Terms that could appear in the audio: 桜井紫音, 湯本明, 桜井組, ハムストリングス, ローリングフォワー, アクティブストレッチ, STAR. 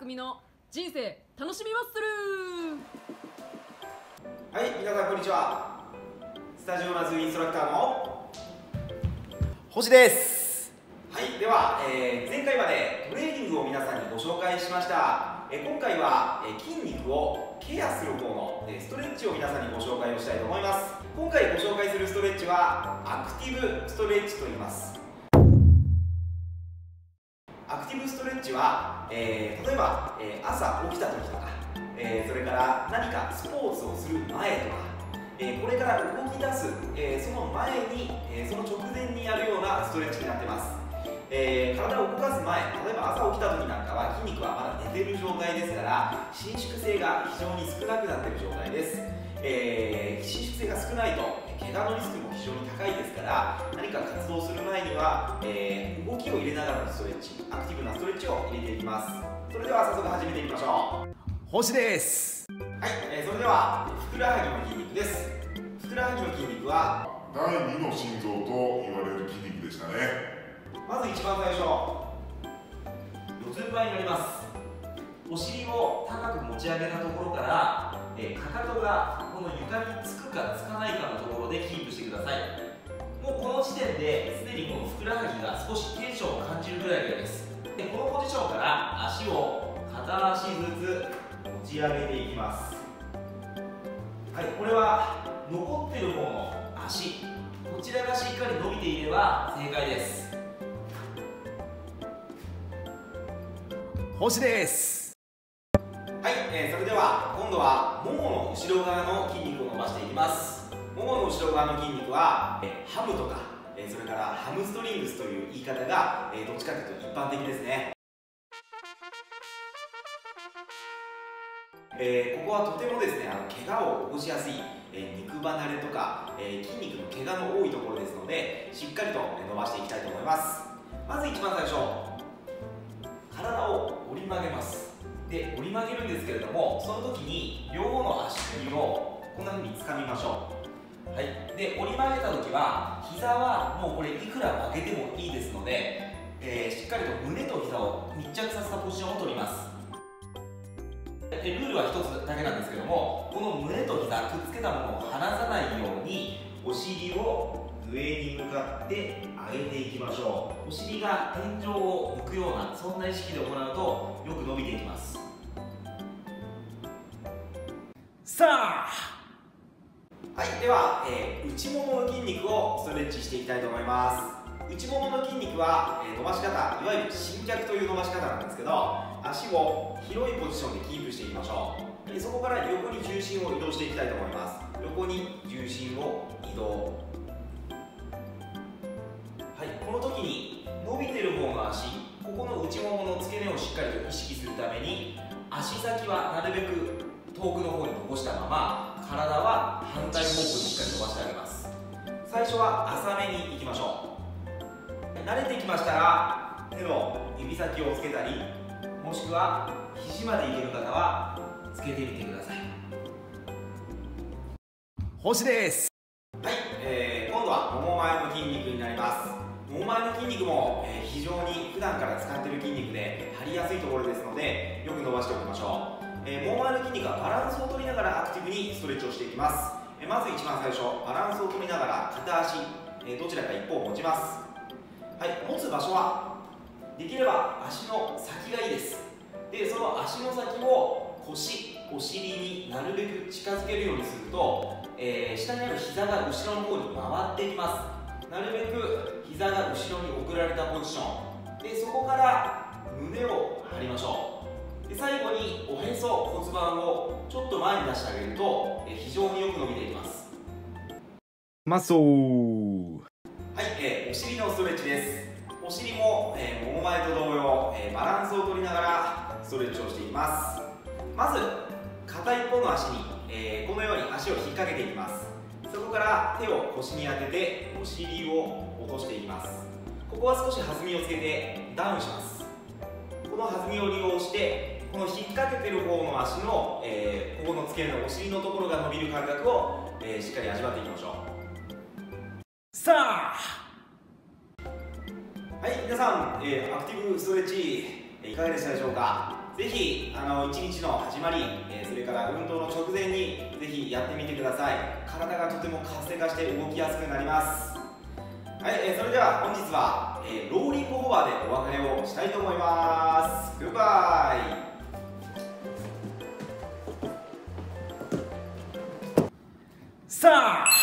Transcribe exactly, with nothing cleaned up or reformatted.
匠の人生楽しみマッスル。はい、皆さんこんにちは。スタジオナズインストラクターの星です。はい、では、えー、前回までトレーニングを皆さんにご紹介しました。えー、今回は、えー、筋肉をケアする方の、えー、ストレッチを皆さんにご紹介をしたいと思います。今回ご紹介するストレッチはアクティブストレッチと言います。アクティブストレッチは、えー、例えば、えー、朝起きた時とか、えー、それから何かスポーツをする前とか、えー、これから動き出す、えー、その前に、えー、その直前にやるようなストレッチになってます。えー、体を動かす前、例えば朝起きた時なんかは筋肉はまだ寝てる状態ですから伸縮性が非常に少なくなっている状態です。えー、伸縮性が少ないと怪我のリスクも非常に高いですから、何か活動する前には、えー、動きを入れながらのストレッチ、アクティブなストレッチを入れていきます。それでは早速始めていきましょう。星です。はい、えー、それではふくらはぎの筋肉です。ふくらはぎの筋肉はだいにの心臓と言われる筋肉でしたね。まず一番最初、四つん這いになります。お尻を高く持ち上げたところからかかとがこの床につくかつかないかのところでキープしてください。もうこの時点ですでにこのふくらはぎが少しテンションを感じるぐらいです。でこのポジションから足を片足ずつ持ち上げていきます。はい、これは残ってる方の足、こちらがしっかり伸びていれば正解です。星です。はい、えー、それでは今度はももの後ろ側の筋肉を伸ばしていきます。ももの後ろ側の筋肉は、えー、ハムとか、えー、それからハムストリングスという言い方が、えー、どっちかというと一般的ですね。えー、ここはとてもですね、あの怪我を起こしやすい、えー、肉離れとか、えー、筋肉の怪我の多いところですので、しっかりと伸ばしていきたいと思います。まず一番最初、体を折り曲げます。で折り曲げるんですけれども、その時に両方の足首をこんな風に掴みましょう。はい、で折り曲げた時は膝はもうこれいくら曲げてもいいですので、えー、しっかりと胸と膝を密着させたポジションを取ります。でルールはひとつだけなんですけども、この胸と膝くっつけたものを離さないようにお尻を上に向かって上げていきましょう。お尻が天井を向くような、そんな意識で行うとよく伸びていきます。さあ、はい、では、えー、内ももの筋肉をストレッチしていきたいと思います。内ももの筋肉は、えー、伸ばし方、いわゆる伸脚という伸ばし方なんですけど、足を広いポジションでキープしていきましょう。でそこから横に重心を移動していきたいと思います。横に重心を移動。はい、この時に伸びてる方の足、ここの内ももの付け根をしっかりと意識するために、足先はなるべく遠くの方に残したまま、体は反対方向にしっかり伸ばしてあげます。最初は浅めにいきましょう。慣れてきましたら手の指先をつけたり、もしくは肘までいける方はつけてみてください。星です。はい、えー、今度はもも前の筋肉になります。もも前の筋肉も非常に普段から使っている筋肉で張りやすいところですので、よく伸ばしておきましょう。えー、もも前の筋肉はバランスを取りながらアクティブにストレッチをしていきます。えー、まず一番最初、バランスを取りながら片足、えー、どちらか一方を持ちます。はい、持つ場所はできれば足の先がいいです。でその足の先を腰、お尻になるべく近づけるようにすると、えー、下にある膝が後ろの方に回っていきます。なるべく膝が後ろに送られたポジションで、そこから胸を張りましょう。で最後におへそ、骨盤をちょっと前に出してあげると、えー、非常によく伸びていきます。マソー。はい、えー、お尻のストレッチです。お尻も、えー、もも前と同様、えー、バランスを取りながらストレッチをしていきます。まず片一方の足に、えー、このように足を引っ掛けていきます。そこから手を腰に当ててお尻を落としていきます。ここは少し弾みをつけてダウンします。この弾みを利用して、この引っ掛けてる方の足の、えー、ここの付け根のお尻のところが伸びる感覚を、えー、しっかり味わっていきましょう。さあ、はい、皆さん、えー、アクティブストレッチいかがでしたでしょうか。ぜひあのいちにちの始まり、えー、それから運動の直前にぜひやってみてください。体がとても活性化して動きやすくなります。はい、えー、それでは本日は、えー、ローリングフォワーでお別れをしたいと思います。グッバイ。スター